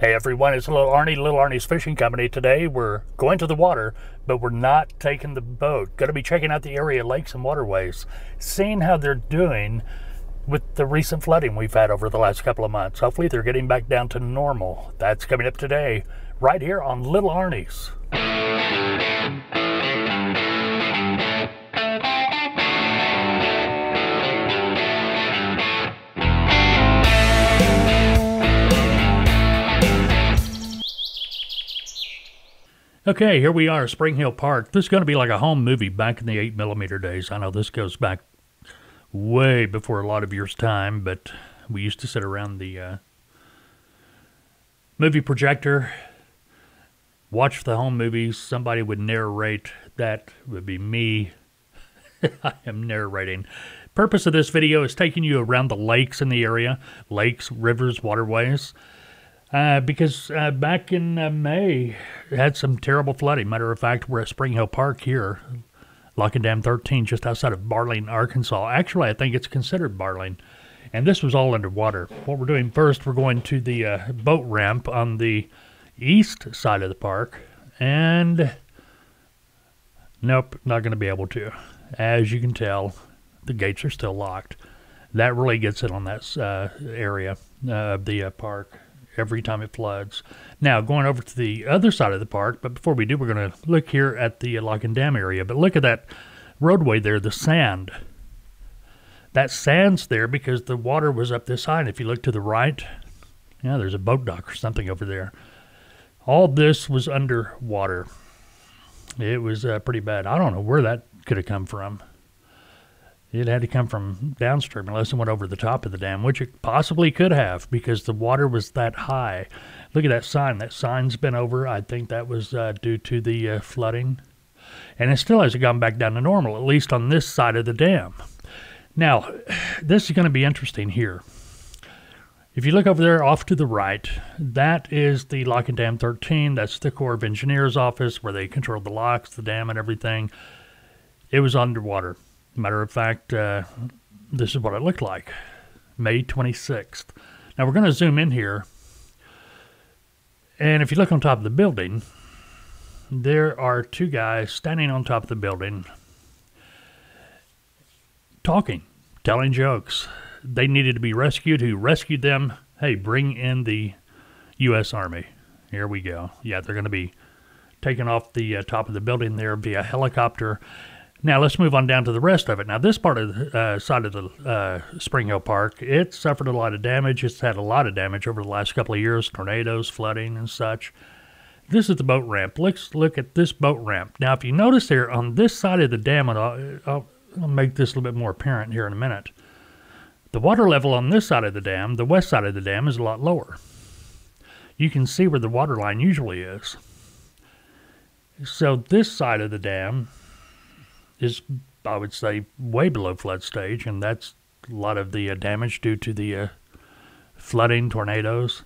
Hey everyone, it's Little Arnie's Fishing Company. Today we're going to the water, but we're not taking the boat. Going to be checking out the area lakes and waterways, seeing how they're doing with the recent flooding we've had over the last couple of months. Hopefully they're getting back down to normal. That's coming up today, right here on Little Arnie's. Okay, here we are, Springhill Park. This is going to be like a home movie back in the 8mm days. I know this goes back way before a lot of yours' time, but we used to sit around the movie projector, watch the home movies. Somebody would narrate. That would be me. I am narrating. Purpose of this video is taking you around the lakes in the area. Lakes, rivers, waterways. Because back in May, it had some terrible flooding. Matter of fact, we're at Springhill Park here, Lock and Dam 13, just outside of Barling, Arkansas. Actually, I think it's considered Barling. And this was all underwater. What we're doing first, we're going to the boat ramp on the east side of the park. And nope, not going to be able to. As you can tell, the gates are still locked. That really gets it on that area of the park. Every time it floods. Now going over to the other side of the park, but before we do, we're going to look here at the Lock and Dam area. But look at that roadway there, the sand. That sand's there because the water was up this high, and if you look to the right, yeah, there's a boat dock or something over there. All this was underwater. It was pretty bad. I don't know where that could have come from. It had to come from downstream unless it went over the top of the dam, which it possibly could have because the water was that high. Look at that sign. That sign's been over. I think that was due to the flooding. And it still hasn't gone back down to normal, at least on this side of the dam. Now, this is going to be interesting here. If you look over there off to the right, that is the Lock and Dam 13. That's the Corps of Engineers office where they control the locks, the dam, and everything. It was underwater. Matter of fact, this is what it looked like, May 26th. Now, we're going to zoom in here. And if you look on top of the building, there are two guys standing on top of the building, talking, telling jokes. They needed to be rescued. Who rescued them? Hey, bring in the U.S. Army. Here we go. Yeah, they're going to be taken off the top of the building there via helicopter. Now, let's move on down to the rest of it. Now, this part of the side of the Springhill Park, it suffered a lot of damage. It's had a lot of damage over the last couple of years, tornadoes, flooding, and such. This is the boat ramp. Let's look at this boat ramp. Now, if you notice here, on this side of the dam, and I'll make this a little bit more apparent here in a minute, the water level on this side of the dam, the west side of the dam, is a lot lower. You can see where the water line usually is. So this side of the dam is, I would say, way below flood stage, and that's a lot of the damage due to the flooding, tornadoes.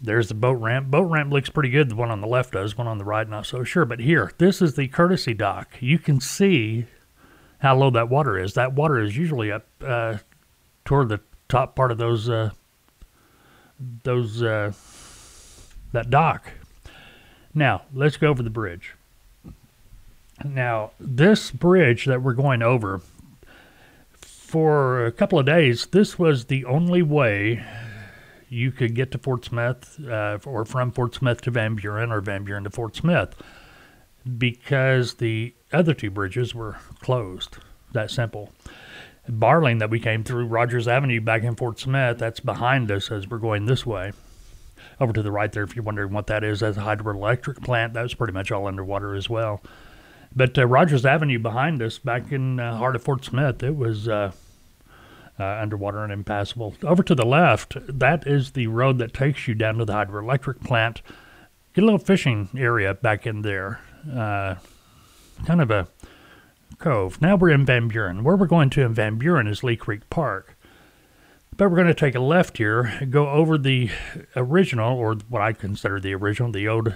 There's the boat ramp. Boat ramp looks pretty good. The one on the left does, one on the right, not so sure. But here, this is the courtesy dock. You can see how low that water is. That water is usually up toward the top part of those, that dock. Now, let's go over the bridge. Now, this bridge that we're going over, for a couple of days, this was the only way you could get to Fort Smith, or from Fort Smith to Van Buren, or Van Buren to Fort Smith, because the other two bridges were closed. That simple. Barling that we came through, Rogers Avenue back in Fort Smith, that's behind us as we're going this way. Over to the right there, if you're wondering what that is, that's a hydroelectric plant. That was pretty much all underwater as well. But Rogers Avenue behind us, back in the heart of Fort Smith, it was underwater and impassable. Over to the left, that is the road that takes you down to the hydroelectric plant. Get a little fishing area back in there. Kind of a cove. Now we're in Van Buren. Where we're going to in Van Buren is Lee Creek Park. But we're going to take a left here, go over the original, or what I consider the original, the old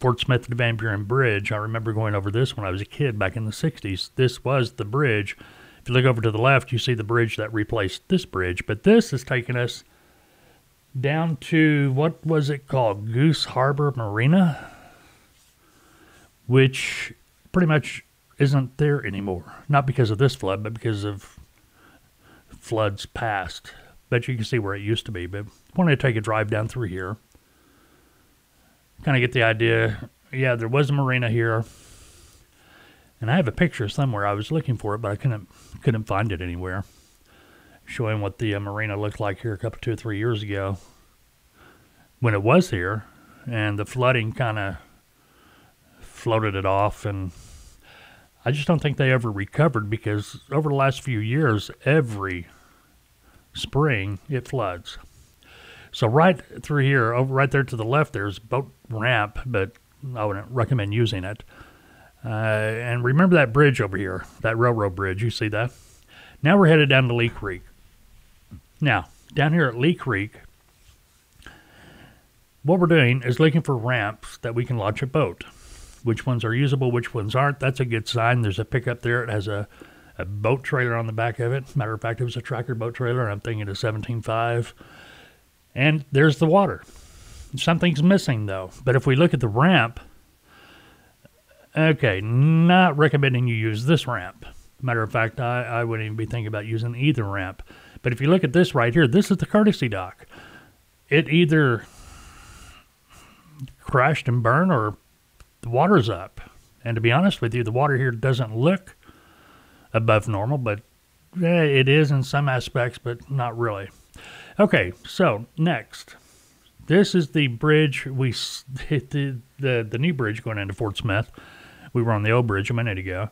Fort Smith to Van Buren Bridge. I remember going over this when I was a kid back in the 60s. This was the bridge. If you look over to the left, you see the bridge that replaced this bridge. But this is taking us down to, what was it called? Goose Harbor Marina, which pretty much isn't there anymore. Not because of this flood, but because of floods past. But you can see where it used to be. But I wanted to take a drive down through here. Kind of get the idea. Yeah, there was a marina here. And I have a picture somewhere. I was looking for it, but I couldn't find it anywhere. Showing what the marina looked like here a couple, 2 or 3 years ago. When it was here. And the flooding kind of floated it off. And I just don't think they ever recovered, because over the last few years, every spring it floods. So right through here, over right there to the left, there's a boat ramp, but I wouldn't recommend using it. And remember that bridge over here, that railroad bridge, you see that? Now we're headed down to Lee Creek. Now, down here at Lee Creek, what we're doing is looking for ramps that we can launch a boat. Which ones are usable, which ones aren't. That's a good sign. There's a pickup there. It has a boat trailer on the back of it. Matter of fact, it was a Tracker boat trailer, and I'm thinking of 17.5. And there's the water. Something's missing, though. But if we look at the ramp, okay, not recommending you use this ramp. Matter of fact, I wouldn't even be thinking about using either ramp. But if you look at this right here, this is the courtesy dock. It either crashed and burned, or the water's up. And to be honest with you, the water here doesn't look above normal, but it is in some aspects, but not really. Okay, so next, this is the bridge. We hit the new bridge going into Fort Smith. We were on the old bridge a minute ago.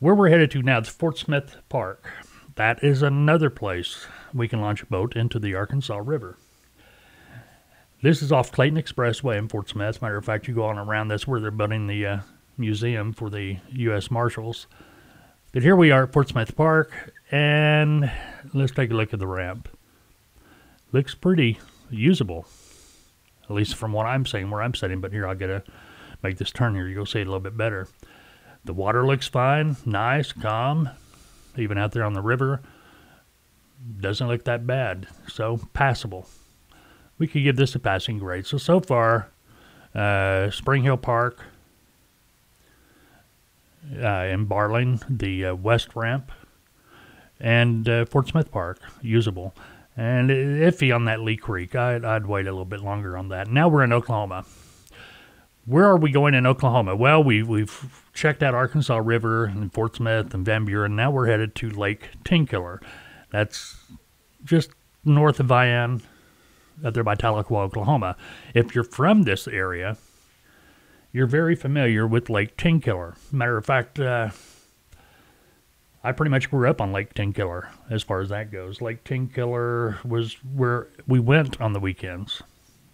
Where we're headed to now is Fort Smith Park. That is another place we can launch a boat into the Arkansas River. This is off Clayton Expressway in Fort Smith. Matter of fact, you go on around, that's where they're building the museum for the U.S. Marshals. But here we are at Fort Smith Park, and let's take a look at the ramp. Looks pretty usable, at least from what I'm seeing, where I'm sitting. But here, I've got to make this turn here. You'll see it a little bit better. The water looks fine, nice, calm, even out there on the river. Doesn't look that bad, so passable. We could give this a passing grade. So far, Springhill Park, in Barling, the west ramp, and Fort Smith Park, usable. And iffy on that Lee Creek. I'd wait a little bit longer on that. Now we're in Oklahoma. Where are we going in Oklahoma? Well, we've checked out Arkansas River and Fort Smith and Van Buren. Now we're headed to Lake Tenkiller. That's just north of Vian, out there by Tahlequah, Oklahoma. If you're from this area, you're very familiar with Lake Tenkiller. Matter of fact, I pretty much grew up on Lake Tenkiller as far as that goes. Lake Tenkiller was where we went on the weekends.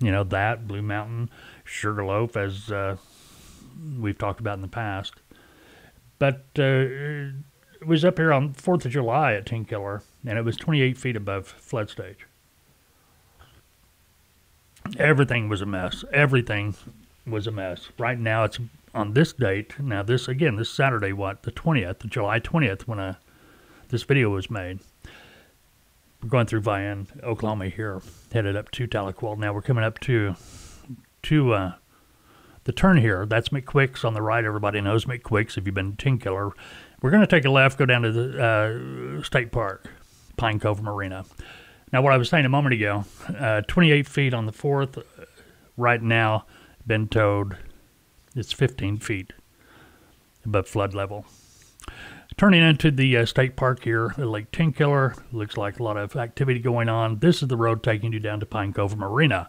You know, that, Blue Mountain, Sugarloaf, as we've talked about in the past. But it was up here on 4th of July at Tenkiller, and it was 28 feet above flood stage. Everything was a mess. Everything was a mess. Right now, it's on this date. Now, this, again, this Saturday, what, the 20th, July 20th, when this video was made. We're going through Vian, Oklahoma here, headed up to Tahlequah. Now, we're coming up to the turn here. That's McQuicks on the right. Everybody knows McQuicks if you've been to Tenkiller. We're going to take a left, go down to the state park, Pine Cove Marina. Now, what I was saying a moment ago, 28 feet on the 4th. Right now, been towed, it's 15 feet above flood level. Turning into the state park here, Lake Tenkiller. Looks like a lot of activity going on. This is the road taking you down to Pine Cove Marina.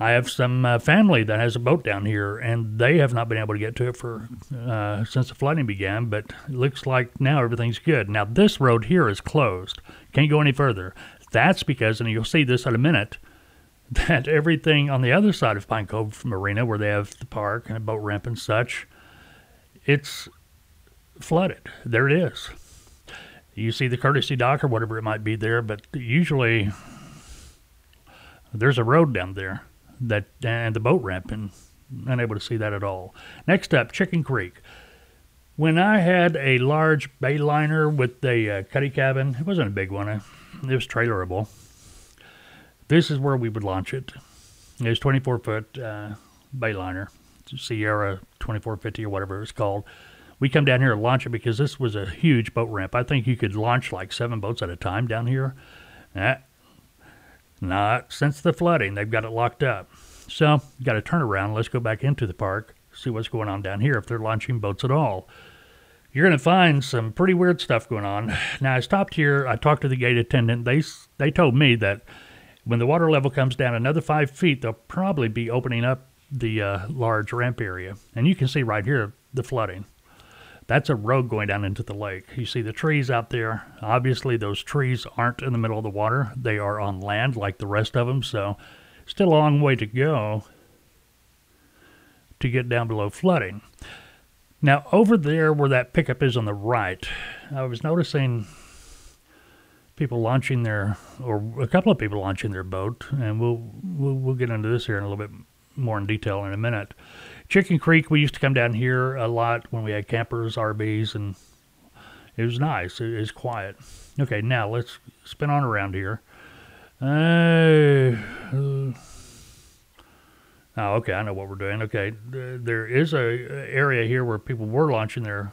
I have some family that has a boat down here, and they have not been able to get to it for since the flooding began, but it looks like now everything's good. Now, this road here is closed. Can't go any further. That's because, and you'll see this in a minute, that everything on the other side of Pine Cove Marina, where they have the park and a boat ramp and such, it's flooded. There it is. You see the courtesy dock or whatever it might be there, but usually there's a road down there that and the boat ramp, and unable to see that at all. Next up, Chicken Creek. When I had a large Bayliner with a cuddy cabin, it wasn't a big one. It was trailerable. This is where we would launch it. It's 24-foot Bayliner, Sierra 2450 or whatever it's called. We come down here and launch it because this was a huge boat ramp. I think you could launch like 7 boats at a time down here. Not since the flooding. They've got it locked up. So you got to turn around. Let's go back into the park, see what's going on down here, if they're launching boats at all. You're going to find some pretty weird stuff going on. Now, I stopped here. I talked to the gate attendant. They told me that when the water level comes down another 5 feet, they'll probably be opening up the large ramp area. And you can see right here the flooding. That's a road going down into the lake. You see the trees out there. Obviously, those trees aren't in the middle of the water. They are on land like the rest of them, so still a long way to go to get down below flooding. Now, over there where that pickup is on the right, I was noticing people launching their, or a couple of people launching their boat, and we'll get into this here in a little bit more in detail in a minute. Chicken Creek, we used to come down here a lot when we had campers, RVs, and it was nice. It was quiet. Okay, now let's spin on around here. Oh, okay, I know what we're doing. Okay, there is a area here where people were launching their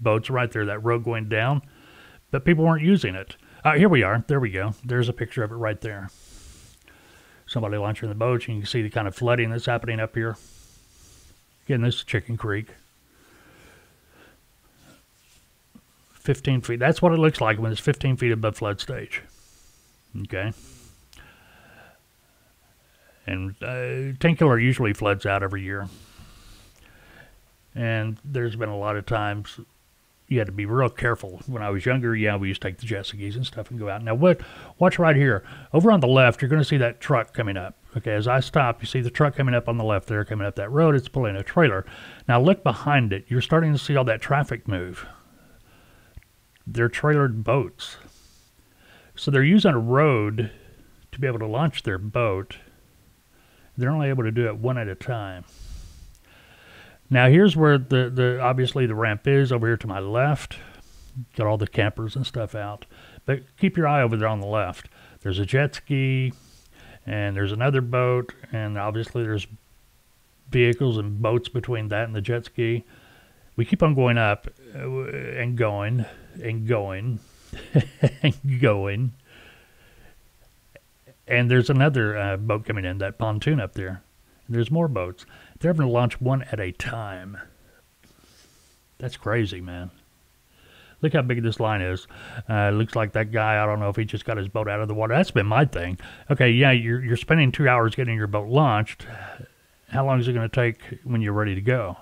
boats right there, that road going down, but people weren't using it. Here we are. There we go. There's a picture of it right there. Somebody launching the boats, and you can see the kind of flooding that's happening up here. Again, this is Chicken Creek. 15 feet. That's what it looks like when it's 15 feet above flood stage. Okay. And Tenkiller usually floods out every year. And there's been a lot of times you had to be real careful. When I was younger, yeah, we used to take the jet skis and stuff and go out. Now, watch right here. Over on the left, you're going to see that truck coming up. Okay, as I stop, you see the truck coming up on the left there, coming up that road. It's pulling a trailer. Now, look behind it. You're starting to see all that traffic move. They're trailered boats. So they're using a road to be able to launch their boat. They're only able to do it one at a time. Now, here's where the obviously the ramp is over here to my left. Got all the campers and stuff out. But keep your eye over there on the left. There's a jet ski, and there's another boat, and obviously there's vehicles and boats between that and the jet ski. We keep on going up and going and going and going. And there's another boat coming in, that pontoon up there. There's more boats. They're having to launch one at a time. That's crazy, man. Look how big this line is. Looks like that guy, I don't know if he just got his boat out of the water. That's been my thing. Okay, yeah, you're spending 2 hours getting your boat launched. How long is it going to take when you're ready to go?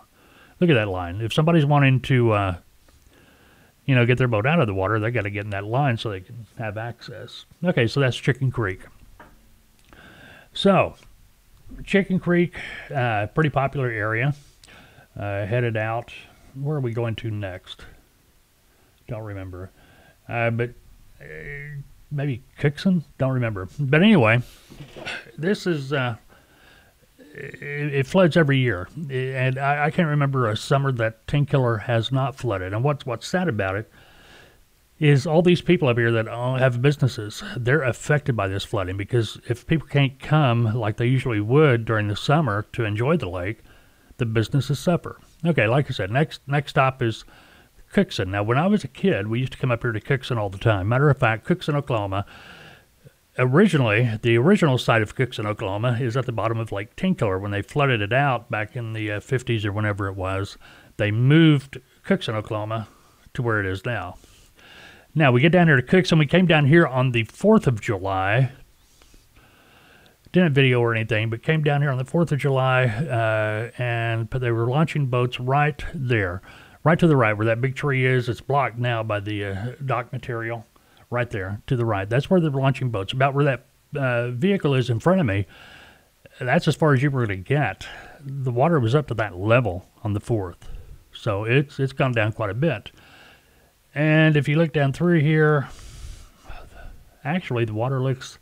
Look at that line. If somebody's wanting to, you know, get their boat out of the water, they got to get in that line so they can have access. Okay, so that's Chicken Creek. So, Chicken Creek, pretty popular area. Headed out. Where are we going to next? Don't remember, but maybe Cookson? Don't remember. But anyway, this is, it floods every year. And I can't remember a summer that Tenkiller has not flooded. And what's sad about it is all these people up here that have businesses, they're affected by this flooding, because if people can't come like they usually would during the summer to enjoy the lake, the businesses suffer. Okay, like I said, next stop is Cookson. Now, when I was a kid, we used to come up here to Cookson all the time. Matter of fact, Cookson, Oklahoma, originally, the original site of Cookson, Oklahoma, is at the bottom of Lake Tenkiller. When they flooded it out back in the 50s or whenever it was, they moved Cookson, Oklahoma to where it is now. Now, we get down here to Cookson. We came down here on the 4th of July. Didn't video or anything, but came down here on the 4th of July, but they were launching boats right there. Right to the right where that big tree is. It's blocked now by the dock material. Right there to the right. That's where they're launching boats. About where that vehicle is in front of me. That's as far as you were going to get. The water was up to that level on the 4th. So it's gone down quite a bit. And if you look down through here, actually the water looks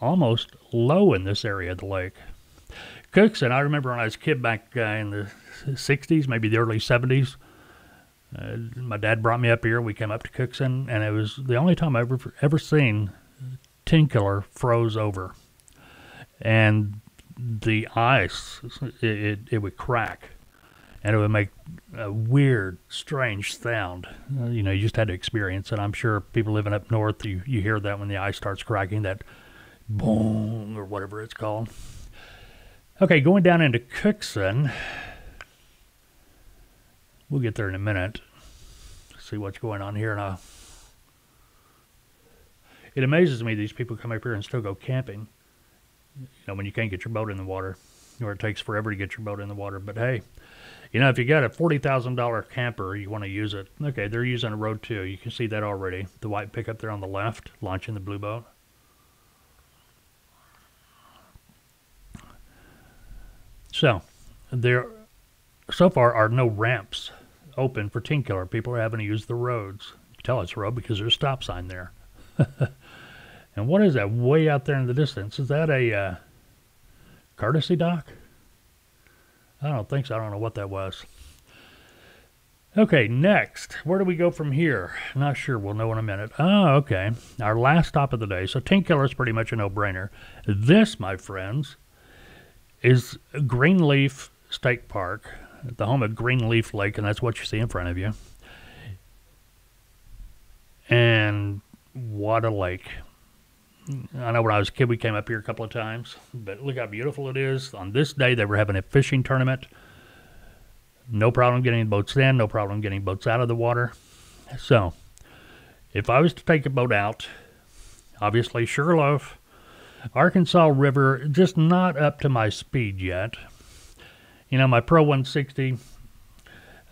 almost low in this area of the lake. Cookson, I remember when I was a kid back in the 60s, maybe the early 70s. My dad brought me up here. We came up to Cookson, and it was the only time I've ever seen Tenkiller froze over. and the ice, it would crack, and it would make a weird, strange sound. You know, you just had to experience it. I'm sure people living up north, you hear that when the ice starts cracking, that boom or whatever it's called. Okay, going down into Cookson. We'll get there in a minute. See what's going on here. It amazes me these people come up here and still go camping. You know, when you can't get your boat in the water, or it takes forever to get your boat in the water. But hey, you know, if you got a $40,000 camper, you want to use it. Okay, they're using a Road 2. You can see that already. The white pickup there on the left, launching the blue boat. So, there so far are no ramps open for Tenkiller. People are having to use the roads. You can tell it's a road because there's a stop sign there. And what is that way out there in the distance? Is that a courtesy dock? I don't think so. I don't know what that was. Okay, next. Where do we go from here? Not sure. We'll know in a minute. Oh, okay. Our last stop of the day. So Tenkiller is pretty much a no-brainer. This, my friends, is Greenleaf State Park, the home of Greenleaf Lake, and that's what you see in front of you. And what a lake. I know when I was a kid, we came up here a couple of times, but look how beautiful it is. On this day, they were having a fishing tournament. No problem getting boats in, no problem getting boats out of the water. So, if I was to take a boat out, obviously Sugarloaf, Arkansas River, just not up to my speed yet. You know, my Pro 160,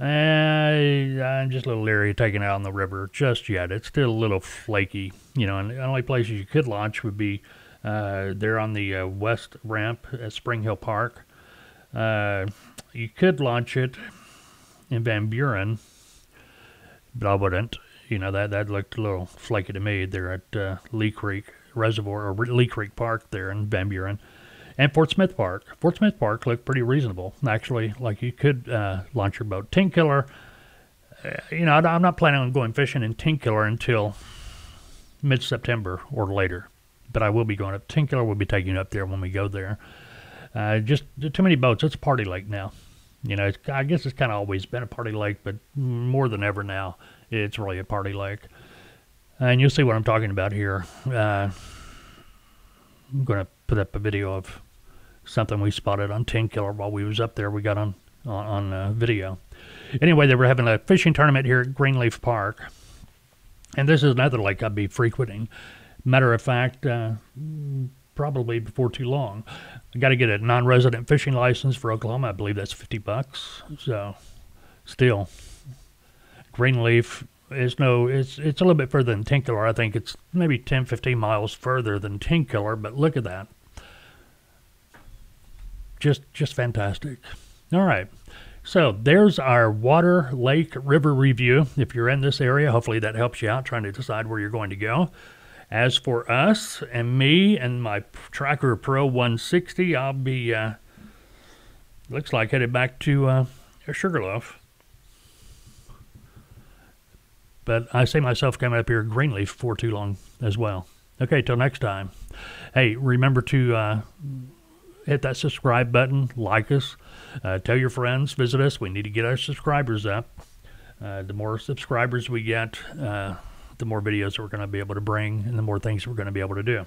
I'm just a little leery of taking it out on the river just yet. It's still a little flaky, you know, and the only places you could launch would be there on the west ramp at Springhill Park. You could launch it in Van Buren, but I wouldn't. You know, that looked a little flaky to me there at Lee Creek Reservoir, or Lee Creek Park there in Van Buren. And Fort Smith Park. Fort Smith Park looked pretty reasonable. Actually, like you could launch your boat. Tenkiller, you know, I'm not planning on going fishing in Tenkiller until mid-September or later. But I will be going up. Tenkiller will be taking you up there when we go there. Just too many boats. It's a party lake now. You know, I guess it's kind of always been a party lake, but more than ever now, it's really a party lake. And you'll see what I'm talking about here. I'm going to put up a video of something we spotted on Tenkiller while we was up there. We got on video. Anyway, they were having a fishing tournament here at Greenleaf Park, and this is another lake I'd be frequenting. Matter of fact, probably before too long. I got to get a non-resident fishing license for Oklahoma. I believe that's $50. So, still, Greenleaf is it's a little bit further than Tenkiller. I think it's maybe 10-15 miles further than Tenkiller. But look at that. Just fantastic. All right. So there's our water, lake, river review. If you're in this area, hopefully that helps you out trying to decide where you're going to go. As for us and me and my Tracker Pro 160, I'll be, looks like, headed back to Sugarloaf. But I see myself coming up here at Greenleaf for too long as well. Okay, till next time. Hey, remember to... hit that subscribe button, like us, tell your friends, visit us. We need to get our subscribers up. The more subscribers we get, the more videos we're going to be able to bring and the more things we're going to be able to do.